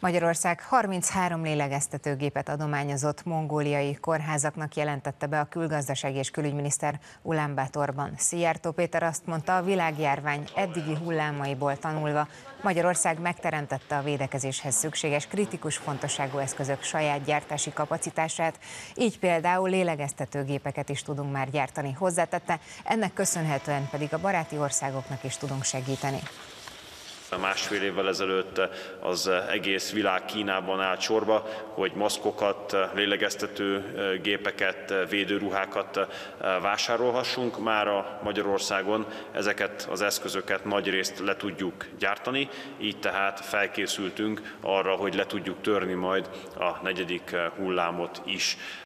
Magyarország 33 lélegeztetőgépet adományozott mongóliai kórházaknak, jelentette be a külgazdaság és külügyminiszter Ulánbátorban. Szijjártó Péter azt mondta, a világjárvány eddigi hullámaiból tanulva Magyarország megteremtette a védekezéshez szükséges kritikus fontosságú eszközök saját gyártási kapacitását, így például lélegeztetőgépeket is tudunk már gyártani, hozzátette, ennek köszönhetően pedig a baráti országoknak is tudunk segíteni. Másfél évvel ezelőtt az egész világ Kínában állt sorba, hogy maszkokat, lélegeztető gépeket, védőruhákat vásárolhassunk. Mára Magyarországon ezeket az eszközöket nagyrészt le tudjuk gyártani, így tehát felkészültünk arra, hogy le tudjuk törni majd a negyedik hullámot is.